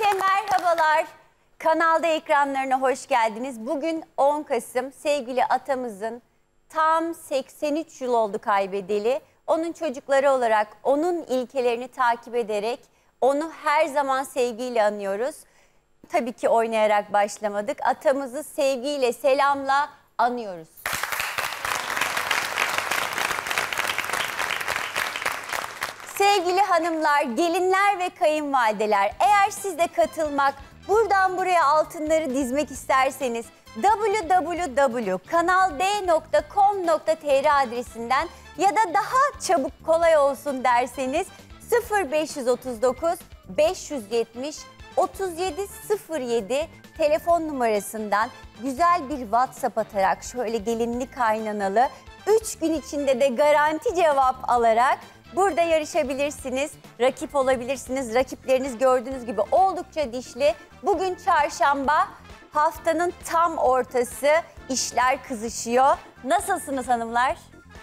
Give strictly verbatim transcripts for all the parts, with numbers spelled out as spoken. Herkese merhabalar. Kanalda ekranlarına hoş geldiniz. Bugün on Kasım sevgili atamızın tam seksen üç yıl oldu kaybedeli. Onun çocukları olarak onun ilkelerini takip ederek onu her zaman sevgiyle anıyoruz. Tabii ki oynayarak başlamadık. Atamızı sevgiyle, selamla anıyoruz. Sevgili hanımlar, gelinler ve kayınvalideler, eğer siz de katılmak, buradan buraya altınları dizmek isterseniz w w w nokta kanal d nokta com nokta t r adresinden ya da daha çabuk kolay olsun derseniz sıfır beş otuz dokuz beş yüz yetmiş otuz yedi sıfır yedi telefon numarasından güzel bir WhatsApp atarak, şöyle gelinli kaynanalı üç gün içinde de garanti cevap alarak burada yarışabilirsiniz, rakip olabilirsiniz. Rakipleriniz gördüğünüz gibi oldukça dişli. Bugün çarşamba, haftanın tam ortası, işler kızışıyor. Nasılsınız hanımlar?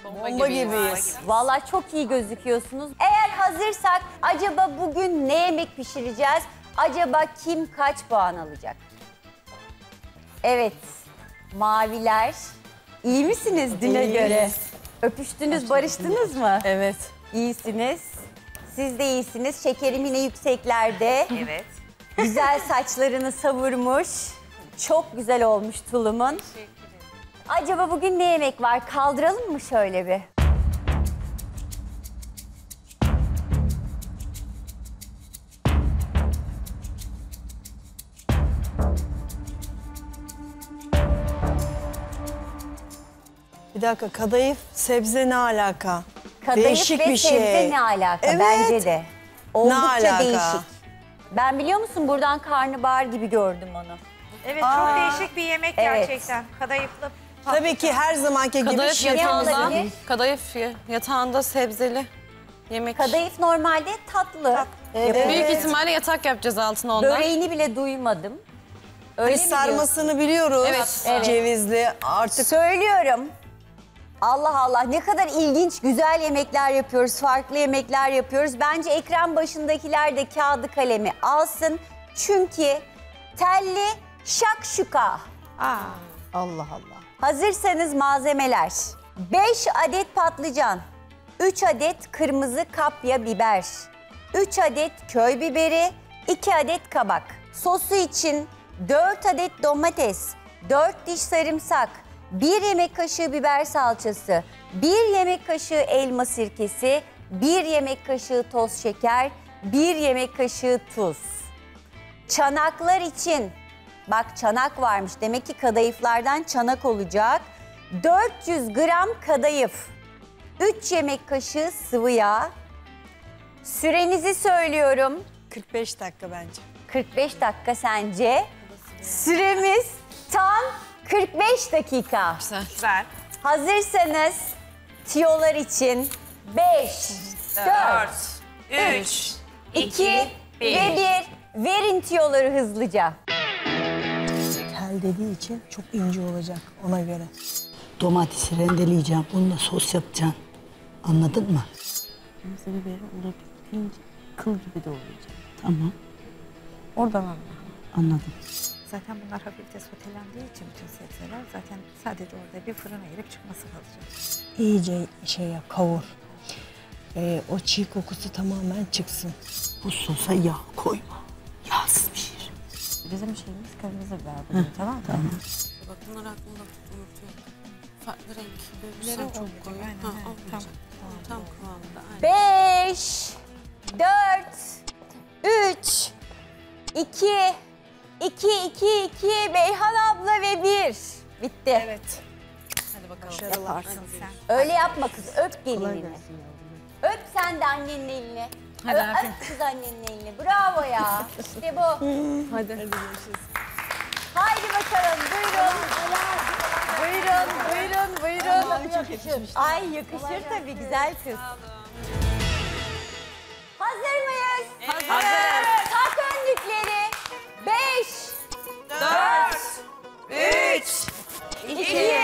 Bomba, Bomba gibiyiz. gibiyiz. Vallahi çok iyi gözüküyorsunuz. Eğer hazırsak, acaba bugün ne yemek pişireceğiz? Acaba kim kaç puan alacak? Evet, maviler. İyi misiniz düne göre? Öpüştünüz, barıştınız mı? Evet. İyisiniz. Siz de iyisiniz. Şekerim yine yükseklerde. Evet. Güzel saçlarını savurmuş. Çok güzel olmuş tulumun. Teşekkür ederim. Acaba bugün ne yemek var? Kaldıralım mı şöyle bir? Bir dakika, kadayıf sebze ne alaka? Kadayıf değişik ve bir şey. Sebze ne alaka? Evet. Bence de. Oldukça değişik. Ben biliyor musun buradan karnabahar gibi gördüm onu. Evet, Aa. çok değişik bir yemek evet. gerçekten. Kadayıflı. Tabii ki her zamanki kadayıf gibi. Yatağında, kadayıf yatağında sebzeli yemek. Kadayıf normalde tatlı. tatlı. Evet. Büyük ihtimalle yatak yapacağız altına ondan. Böreğini bile duymadım. Öyle hani sarmasını biliyoruz. Evet. Evet. Cevizli artık. Söylüyorum. Allah Allah, ne kadar ilginç, güzel yemekler yapıyoruz, farklı yemekler yapıyoruz. Bence ekran başındakiler de kağıdı kalemi alsın. Çünkü telli şakşuka. Aa, Allah Allah. Hazırsanız malzemeler. beş adet patlıcan, üç adet kırmızı kapya biber, üç adet köy biberi, iki adet kabak. Sosu için dört adet domates, dört diş sarımsak, bir yemek kaşığı biber salçası, bir yemek kaşığı elma sirkesi, bir yemek kaşığı toz şeker, bir yemek kaşığı tuz. Çanaklar için, bak çanak varmış, demek ki kadayıflardan çanak olacak. dört yüz gram kadayıf, üç yemek kaşığı sıvı yağ. Sürenizi söylüyorum. kırk beş dakika bence. kırk beş dakika sence. Süremiz tam kırk beş dakika. Güzel. Hazırsanız tiyolar için beş, dört, üç, iki, bir ve bir. Verin tiyoları hızlıca. Tel dediği için çok ince olacak ona göre. Domatesi rendeleyeceğim, bununla sos yapacağım. Anladın mı? Kırmızı biberi olabildiğince kıl gibi de olacak. Tamam. Oradan anladım. Anladım. Zaten bunlar hafifte sotelendiği için bütün sebzeler zaten sadece orada bir fırına girip çıkması kalacak. İyice şey yap, kavur. Ee, o çiğ kokusu tamamen çıksın. Bu sosa yağ koyma. Yağsız pişir. Bizim şeyimiz kırmızı biber, tamam mı? Tamam. Bak bunlar aklımda tutunuyor. Farklı renk biberleri çok koyu. Aynen, ha, evet. Tam, tam kıvamında. Beş, dört, üç, iki... iki, iki, iki, Beyhan abla ve bir. Bitti. Evet. Hadi bakalım. Yaparsın sen. Öyle yapma kız, öp gelinini. Öp sen de annenin elini. Hadi öp, öp kız annenin elini. Bravo ya. İşte bu. Hadi. Hadi görüşürüz. Haydi bakalım, buyurun. Buyurun, buyurun, buyurun. Ay, çok yakışır. Ay yakışır tabii, güzel kız. Hazır mıyız? Hazır. Hazır. Tak önlükleri. beş, dört, üç, iki,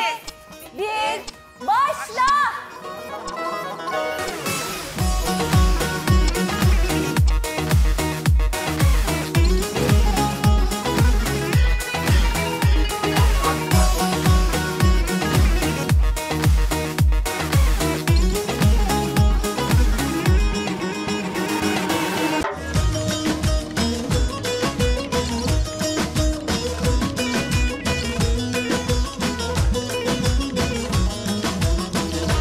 bir, başla!